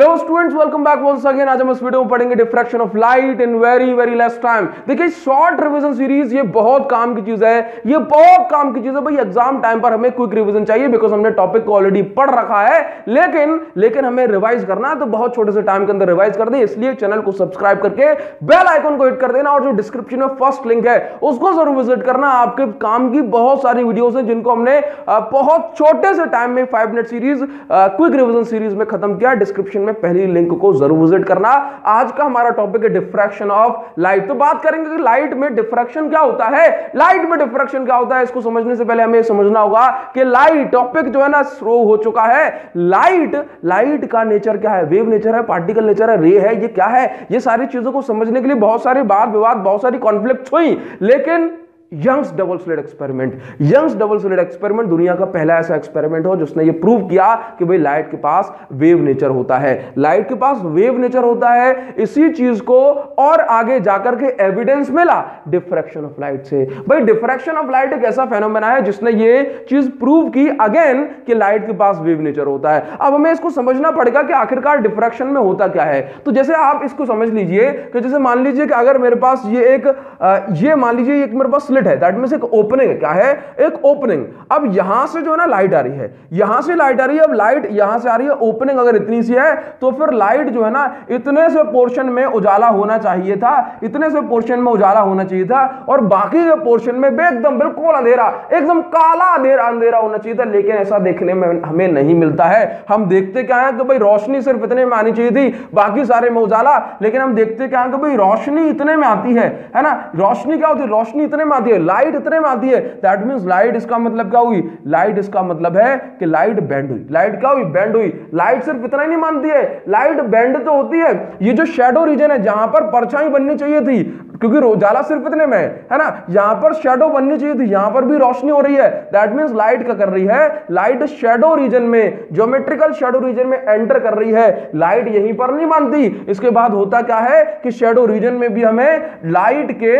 Hello students, welcome back once again. आज हम इस वीडियो में पढ़ेंगे diffraction of light in very very less time. देखिए, शॉर्ट रिवीजन सीरीज ये बहुत काम की चीज है, ये बहुत काम की चीज है भाई। एग्जाम टाइम पर हमें क्विक रिवीजन चाहिए बिकॉज हमने टॉपिक को ऑलरेडी पढ़ रखा है, लेकिन हमें रिवाइज करना है तो बहुत छोटे से टाइम के अंदर रिवाइज कर दे। इसलिए चैनल को सब्सक्राइब करके बेल आइकन को हिट कर देना और जो डिस्क्रिप्शन में फर्स्ट लिंक है उसको जरूर विजिट करना। आपके काम की बहुत सारी वीडियोज हैं जिनको हमने बहुत छोटे से टाइम में 5 minute series quick revision series में खत्म किया। डिस्क्रिप्शन में पहली लिंक को जरूर विजिट करना। आज का हमारा टॉपिक है डिफ्रैक्शन ऑफ लाइट। तो बात करेंगे कि लाइट में डिफ्रैक्शन क्या होता है, लाइट में डिफ्रैक्शन क्या होता है। इसको समझने से पहले हमें समझना होगा कि लाइट टॉपिक जो है ना स्लो हो चुका है। लाइट का नेचर क्या है, वेव नेचर है, पार्टिकल नेचर है, रे है, ये क्या है। ये सारी चीजों को समझने के लिए बहुत सारे वाद विवाद, बहुत सारी कॉन्फ्लिक्ट हुई, लेकिन यंग्स डबल स्लिट एक्सपेरिमेंट दुनिया का पहला ऐसा एक्सपेरिमेंट हो जिसने ये प्रूव किया कि भाई लाइट के पास वेव नेचर होता है, लाइट के पास वेव नेचर होता है। इसी चीज को और आगे जाकर के एविडेंस मिला डिफ्रैक्शन ऑफ लाइट से। भाई डिफ्रैक्शन ऑफ लाइट एक ऐसा फेनोमेना है जिसने ये चीज प्रूव की अगेन कि लाइट के पास वेव नेचर होता है। अब हमें इसको समझना पड़ेगा कि आखिरकार डिफ्रैक्शन में होता क्या है। तो जैसे आप इसको समझ लीजिए कि जैसे मान लीजिए कि अगर मेरे पास ये मान लीजिए मेरे पास है, दैट मींस एक ओपनिंग है। क्या है, एक ओपनिंग। अब यहां से जो है ना लाइट आ रही है, यहां से लाइट आ रही है। अब लाइट यहां से आ रही है, ओपनिंग अगर इतनी सी है तो फिर लाइट जो है ना इतने से पोर्शन में उजाला होना चाहिए था, इतने से पोर्शन में उजाला होना चाहिए था और बाकी के पोर्शन में एकदम बिल्कुल अंधेरा, एकदम काला अंधेरा होना चाहिए था। लेकिन ऐसा देखने में हमें नहीं मिलता है। हम देखते क्या है कि भाई रोशनी सिर्फ इतने में आनी चाहिए थी, बाकी सारे में उजाला। लेकिन हम देखते क्या है कि भाई रोशनी इतने में आती है ना, रोशनी क्या होती है, रोशनी इतने में आती है, लाइट इतने में आती है। दैट मींस लाइट, इसका मतलब क्या हुई, लाइट इसका मतलब है कि लाइट बेंड हुई। लाइट क्या हुई, बेंड हुई। लाइट सिर्फ इतना ही नहीं मानती है, लाइट बेंड तो होती है। ये जो शैडो रीजन है जहां पर परछाई बननी चाहिए थी, क्योंकि उजाला सिर्फ इतने में है ना, यहां पर शैडो बननी चाहिए थी, यहां पर भी रोशनी हो रही है। दैट मींस लाइट क्या कर रही है, लाइट शैडो रीजन में, ज्योमेट्रिकल शैडो रीजन में एंटर कर रही है। लाइट यहीं पर नहीं मानती। इसके बाद होता क्या है कि शैडो रीजन में भी हमें लाइट के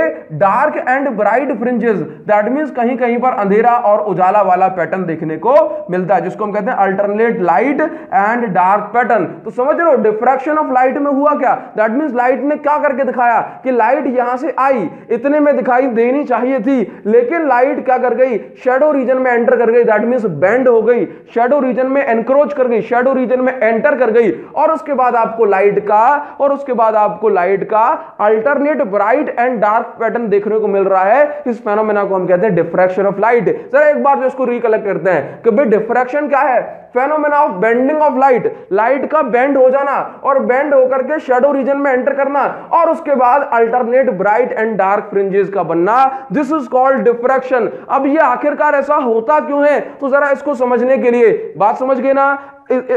dark and bright fringes, that means कहीं पर अंधेरा और उजाला वाला पैटर्न देखने को मिलता है, जिसको हम कहते हैं alternate light and dark pattern. तो समझ रहे हो डिफ्रैक्शन ऑफ लाइट में हुआ क्या, दैट मींस लाइट ने क्या करके दिखाया कि लाइट यहां से आई, इतने में दिखाई देनी चाहिए थी, लेकिन लाइट क्या कर गई, शैडो रीजन में एंटर कर गई। दैट मींस बेंड हो गई, शैडो रीजन में एनक्रोच कर गई, शैडो रीजन में एंटर कर गई। और उसके बाद आपको लाइट का alternate bright and dark pattern देखने को मिल रहा है। इस फेनोमेना को हम कहते हैं डिफ्रैक्शन ऑफ लाइट। जरा एक बार जो इसको रिकलेक्ट करते हैं कि भाई डिफ्रैक्शन क्या है, phenomena of bending of light, light का बेंड हो जाना और बेंड होकर के शैडो रीजन में एंटर करना और उसके बाद alternate bright and dark fringes का बनना, दिस इज कॉल्ड डिफ्रैक्शन। अब ये आखिरकार ऐसा होता क्यों है, तो जरा इसको समझने के लिए, बात समझ गए ना,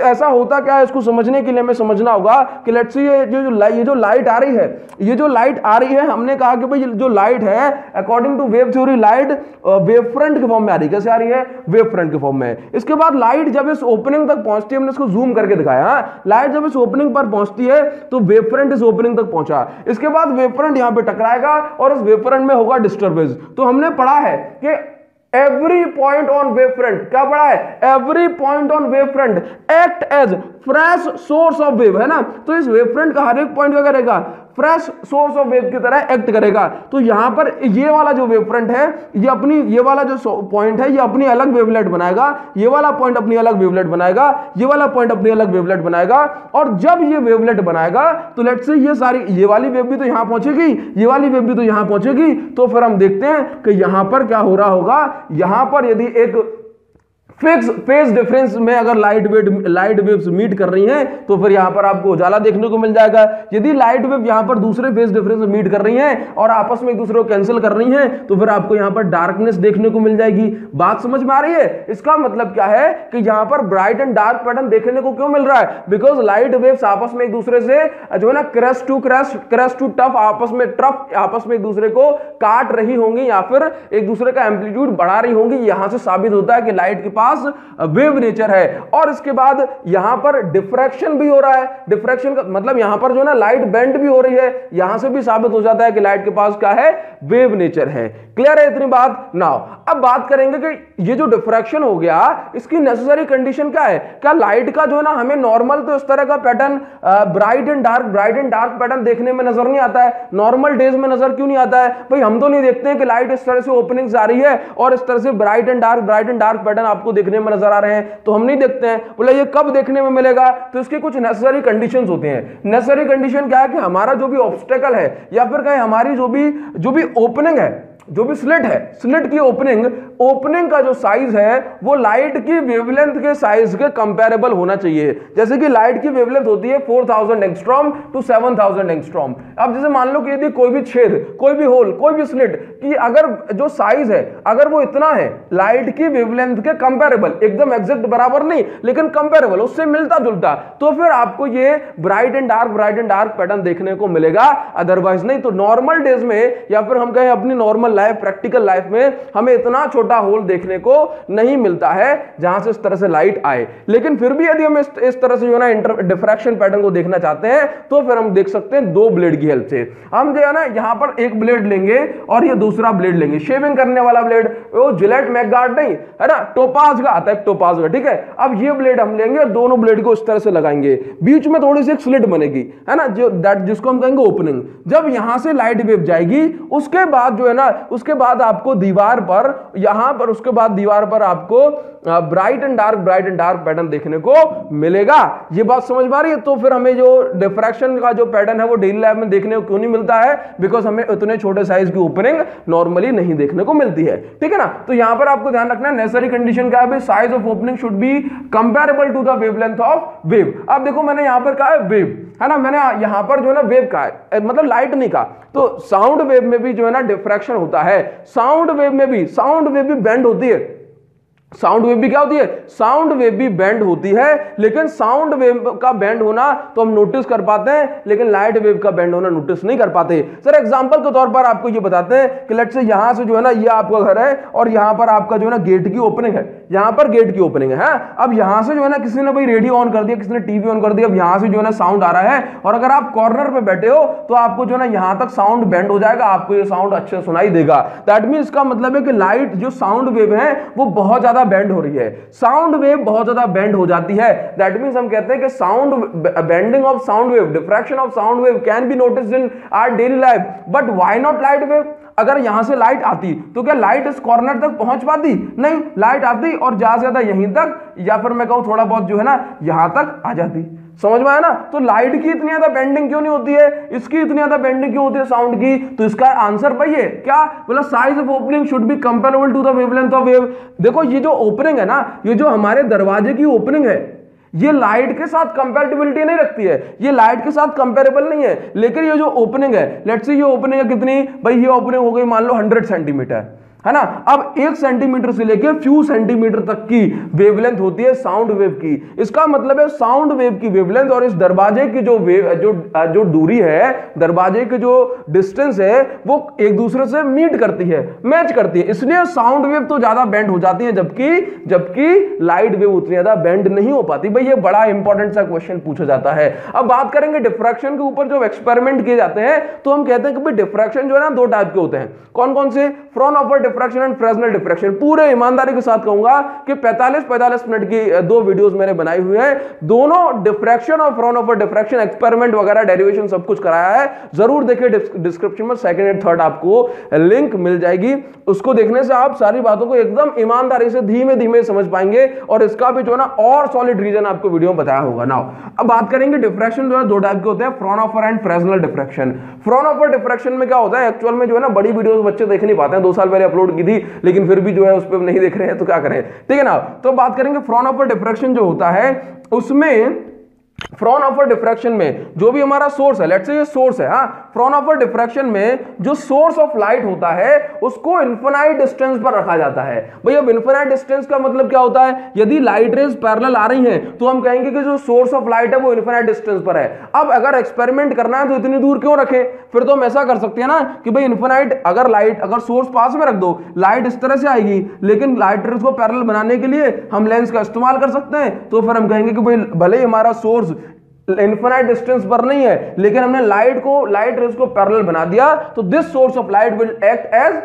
ऐसा होता क्या है, इसको समझने के लिए हमें समझना होगा कि लेट्स सी ये जो लाइट आ रही है, ये जो लाइट आ रही है, हमने कहा कि भाई जो लाइट है according to wave theory light wave front के फॉर्म में आ रही है। कैसे आ रही है, वेव फ्रंट के फॉर्म में। इसके बाद लाइट जब इस ओपनिंग तक पहुंचती है, हमने इसको जूम करके दिखाया, लाइट जब इस ओपनिंग पर पहुंचती है तो वेव फ्रंट इस ओपनिंग तक पहुंचा, इसके बाद वेव फ्रंट यहां पर टकराएगा और इस वेव फ्रंट में होगा डिस्टर्बेंस। तो हमने पढ़ा है कि every point on wave front, क्या पड़ा है, every point on wave front act as fresh source of wave, है ना। तो इस वेव फ्रंट का हर एक पॉइंट क्या करेगा, फ्रेश सोर्स ऑफ वेव की तरह एक्ट करेगा। तो यहां पर ये वाला जो वेव फ्रंट है, ये अपनी, ये वाला जो पॉइंट है, ये अपनी अलग वेवलेट बनाएगा, ये वाला पॉइंट अपनी अलग वेवलेट बनाएगा, ये वाला पॉइंट अपनी अलग वेवलेट बनाएगा। और जब ये वेवलेट बनाएगा तो लेट्स से ये सारी, ये वाली वेव भी तो यहां पहुंचेगी, ये वाली वेव भी तो यहां पहुंचेगी। तो फिर हम देखते हैं कि यहां पर क्या हो रहा होगा, यहां पर यदि एक फिक्स फेज डिफरेंस में अगर लाइट वेव्स मीट कर रही हैं तो फिर यहां पर आपको उजाला देखने को मिल जाएगा। यदि लाइट वेव यहां पर दूसरे फेज डिफरेंस में मीट कर रही हैं और आपस में एक दूसरे को कैंसिल कर रही हैं तो फिर आपको यहां पर डार्कनेस देखने को मिल जाएगी। बात समझ में आ रही है। इसका मतलब क्या है कि यहां पर ब्राइट एंड डार्क पैटर्न देखने को क्यों मिल रहा है, बिकॉज लाइट वेव्स आपस में एक दूसरे से जो है ना crest to crest, crest to trough, आपस में एक दूसरे को काट रही होंगी या फिर एक दूसरे का एम्पलीट्यूड बढ़ा रही होंगी। यहां से साबित होता है कि लाइट के पास पास वेव नेचर है। और इसके बाद यहां पर डिफ्रैक्शन भी हो रहा है। डिफ्रैक्शन का मतलब यहां पर जो ना लाइट बेंड भी हो रही है, यहां से भी साबित हो जाता है कि लाइट के पास क्या है, वेव नेचर है। क्लियर है इतनी बात? नाउ अब बात करेंगे कि ये जो डिफ्रैक्शन हो गया इसकी नेसेसरी कंडीशन क्या है। क्या लाइट का जो है ना हमें नॉर्मल तो इस तरह का pattern bright and dark pattern देखने में नजर नहीं आता है, नॉर्मल डेज में नजर क्यों नहीं आता है भाई? हम तो नहीं देखते हैं कि लाइट इस तरह से ओपनिंग्स आ रही है और इस तरह से ब्राइट एंड डार्क पैटर्न आपको देखने में नजर आ रहे हैं, तो हम नहीं देखते हैं। बोला ये कब देखने में मिलेगा? तो इसके कुछ नेसेसरी कंडीशंस होते हैं। नेसेसरी कंडीशन क्या है कि हमारा जो भी ऑब्स्टेकल है या फिर कहीं हमारी जो भी ओपनिंग है, जो भी स्लिट है, स्लिट की ओपनिंग का जो साइज है वो लाइट की वेवलेंथ के साइज के कंपैरेबल होना चाहिए। जैसे कि लाइट की वेवलेंथ होती है 4000 एंगस्ट्रॉम टू 7000 एंगस्ट्रॉम। अब जैसे मान लो कि यदि कोई भी छेद, कोई भी होल, कोई भी स्लिट की अगर जो साइज है अगर वो इतना है लाइट की वेवलेंथ के कंपैरेबल, एकदम एग्जैक्ट बराबर नहीं लेकिन कंपैरेबल, उससे मिलता जुलता, तो फिर आपको ये ब्राइट एंड डार्क पैटर्न देखने को मिलेगा। अदरवाइज नहीं। तो नॉर्मल डेज में या फिर हम कहें अपनी नॉर्मल प्रैक्टिकल लाइफ में हमें इतना छोटा होल देखने को नहीं मिलता है जहां से इस तरह से लाइट आए। लेकिन फिर भी यदि हम इस तरह से जो है ना डिफ्रैक्शन पैटर्न को देखना चाहते हैं तो फिर हम देख सकते हैं दो ब्लेड की हेल्प से। हम जो है ना यहां पर एक ब्लेड लेंगे और ये दूसरा ब्लेड लेंगे, शेविंग करने वाला ब्लेड, वो जिलेट मैकगार्ड नहीं है ना, टोपाज का आता है, टोपाज का, ठीक है। अब ये ब्लेड हम लेंगे और दोनों ब्लेड को इस तरह से लगाएंगे, बीच में थोड़ी सी एक स्लिट बनेगी है ना, जिसको हम कहेंगे ओपनिंग। जब यहां से लाइट वेव जाएगी उसके बाद जो है ना, उसके बाद आपको दीवार पर, यहां पर उसके बाद दीवार पर आपको ब्राइट एंड डार्क पैटर्न देखने को मिलेगा। ये बात समझ में आ रही है? तो फिर हमें जो डिफ्रैक्शन का जो पैटर्न है वो डेली लाइफ में देखने को क्यों नहीं मिलता है? बिकॉज हमें उतने छोटे साइज की ओपनिंग नॉर्मली नहीं देखने को मिलती है, ठीक है ना। तो यहां पर आपको ध्यान रखना है नेसेसरी कंडीशन क्या है, size of opening should be comparable to the wavelength of wave. अब देखो मैंने यहां पर कहा है वेव, है ना, मैंने यहां पर जो है ना वेव कहा है, मतलब लाइट नहीं कहा। तो साउंड वेव में भी जो है ना डिफ्रैक्शन होता है, साउंड वेव भी बेंड होती है। साउंड वेव भी क्या होती है? साउंड वेव भी बेंड होती है, लेकिन साउंड वेव का बेंड होना तो हम नोटिस कर पाते हैं लेकिन लाइट वेव का बेंड होना नोटिस नहीं कर पाते। सर एग्जांपल के तौर पर आपको ये बताते हैं कि लेट से यहां से जो है ना ये आपका घर है और यहां पर आपका जो है ना गेट की ओपनिंग है, यहां पर गेट की ओपनिंग है। अब यहां से जो है ना किसी ने भाई रेडियो ऑन कर दिया, किसी ने टीवी ऑन कर दिया, अब यहां से जो है ना साउंड आ रहा है और अगर आप कॉर्नर पर बैठे हो तो आपको जो है ना यहां तक साउंड बेंड हो जाएगा, आपको ये साउंड अच्छे सुनाई देगा। दैट मीन इसका मतलब है कि लाइट जो साउंड वेव है वो बहुत बेंड हो रही है, साउंड वेव बहुत ज्यादा बेंड हो जाती है। दैट मींस हम कहते हैं कि sound bending of sound wave, diffraction of sound wave can be noticed in our daily life, but why not light wave? अगर यहां से लाइट आती तो क्या लाइट इस कॉर्नर तक पहुंच पाती? नहीं, लाइट आती और ज्यादा से ज्यादा यहीं तक या फिर मैं कहूं थोड़ा बहुत जो है ना यहां तक आ जाती। समझ में आया ना? तो लाइट की इतनी ज्यादा बेंडिंग क्यों नहीं होती है, इसकी इतनी ज्यादा बेंडिंग क्यों होती है साउंड की? तो इसका आंसर भाई है क्या? बोला size of opening should be comparable to the wavelength of wave. देखो ये जो ओपनिंग है ना, ये जो हमारे दरवाजे की ओपनिंग है, ये लाइट के साथ कंपैटिबिलिटी नहीं रखती है, ये लाइट के साथ कंपेरेबल नहीं है। लेकिन ये जो ओपनिंग है, लेट्स से ये ओपनिंग है कितनी भाई, ये ओपनिंग हो गई मान लो 100 सेंटीमीटर है ना। अब 1 सेंटीमीटर से लेकर फ्यू सेंटीमीटर तक की वेवलेंथ होती है साउंड वेव की। इसका मतलब है साउंड वेव की वेवलेंथ और इस दरवाजे की जो वेव जो दूरी है, दरवाजे की जो डिस्टेंस है वो एक दूसरे से मीट करती है, मैच करती है, इसलिए साउंड वेव तो ज्यादा बेंड हो जाती है जबकि लाइट वेव उतनी ज्यादा बेंड नहीं हो पाती। भाई ये बड़ा इंपॉर्टेंट सा क्वेश्चन पूछा जाता है। अब बात करेंगे डिफ्रैक्शन के ऊपर। जो एक्सपेरिमेंट किए जाते हैं तो हम कहते हैं कि भाई डिफ्रैक्शन जो है ना दो टाइप के होते हैं। कौन कौन से? Fraunhofer diffraction and Fresnel diffraction. पूरे ईमानदारी के साथ कहूंगा कि 45-45 मिनट की दो वीडियोस मैंने बनाई हुई हैं, दोनों डिफ्रैक्शन और फ्राउनहोफर डिफ्रैक्शन एक्सपेरिमेंट वगैरह डेरिवेशन सब कुछ कराया है। जरूर देखिए, डिस्क्रिप्शन में सेकंड एंड थर्ड आपको लिंक मिल जाएगी, उसको देखने से आप सारी बातों को एकदम ईमानदारी से धीमे धीमे समझ पाएंगे और इसका भी जो है ना और सॉलिड रीजन आपको वीडियो में बताया होगा। नाउ अब बात करेंगे डिफ्रैक्शन जो है दो टाइप के होते हैं, Fraunhofer and Fresnel diffraction. Fraunhofer diffraction में क्या होता है एक्चुअल में जो है ना बड़ी वीडियोस बच्चे देख नहीं पाते हैं, 2 साल पहले अपलोड की थी लेकिन फिर भी जो है उस पर नहीं देख रहे हैं तो क्या करें, ठीक है ना। तो बात करेंगे फ्राउनहोफर डिफ्रैक्शन जो होता है उसमें, फ्राउनहोफर डिफ्रैक्शन में जो भी हमारा सोर्स है, लेट्स से ये सोर्स है, हाँ फ्राउनहोफर डिफ्रैक्शन में जो सोर्स ऑफ लाइट होता है उसको इन्फिनाइट डिस्टेंस पर रखा जाता है। भाई अब इन्फिनाइट डिस्टेंस का मतलब क्या होता है, यदि लाइट रेज पैरेलल आ रही हैं तो हम कहेंगे कि जो सोर्स ऑफ लाइट है वो इन्फिनाइट डिस्टेंस पर है। अब अगर एक्सपेरिमेंट करना है तो इतनी दूर क्यों रखें, फिर तो हम ऐसा कर सकते हैं ना कि भाई इन्फिनाइट अगर सोर्स पास में रख दो लाइट इस तरह से आएगी, लेकिन लाइट रेज को पैरेलल बनाने के लिए हम लेंस का इस्तेमाल कर सकते हैं, तो फिर हम कहेंगे कि भाई भले ही हमारा सोर्स इनफिनाइट डिस्टेंस पर नहीं है लेकिन हमने लाइट रेज को पैरेलल बना दिया, तो this source of light will act as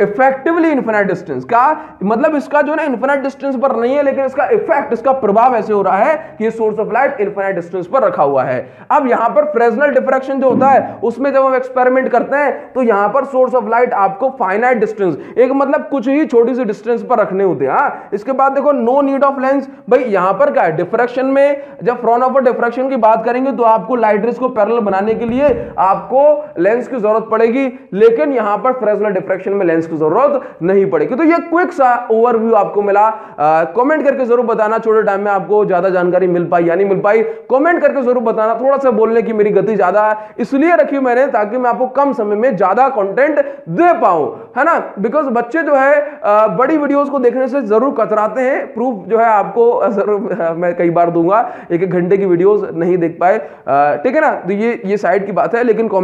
effectively infinite distance. क्या मतलब, इसका जो ना इनफिनाइट डिस्टेंस पर नहीं है लेकिन इसका इफेक्ट, इसका प्रभाव ऐसे हो रहा है कि ये source of light infinite distance पर रखा हुआ है। अब यहां पर फ्रेसनेल डिफ्रैक्शन जो होता है उसमें जब हम एक्सपेरिमेंट करते हैं तो यहां पर सोर्स ऑफ लाइट आपको फाइनाइट डिस्टेंस, एक मतलब कुछ ही छोटी सी डिस्टेंस पर रखने होते हैं। इसके बाद देखो नो नीड ऑफ लेंस। भाई यहां पर क्या है, डिफ्रैक्शन में जब फ्राउनहोफर डिफ्रैक्शन की बात करेंगे तो आपको लाइट रेज को पैरेलल बनाने के लिए आपको लेंस की जरूरत पड़ेगी, लेकिन यहां पर फ्रेसनेल डिफ्रैक्शन में लेंस की जरूरत नहीं पड़ेगी। तो ये क्विक सा ओवरव्यू आपको मिला, कमेंट करके जरूर बताना छोटे टाइम में आपको ज्यादा जानकारी मिल पाई या नहीं मिल पाई, कमेंट करके जरूर बताना। थोड़ा सा बोलने की मेरी गति ज्यादा इसलिए रखी मैंने ताकि मैं आपको कम समय में ज्यादा कंटेंट दे पाऊं, है ना, बिकॉज बच्चे जो है बड़ी वीडियोस को देखने से जरूर कतराते हैं। प्रूफ जो है आपको जरूर मैं कई बार दूंगा, एक घंटे की वीडियोस नहीं देख पाए, ठीक है ना, तो ये साइड की बात है, लेकिन कॉमेंट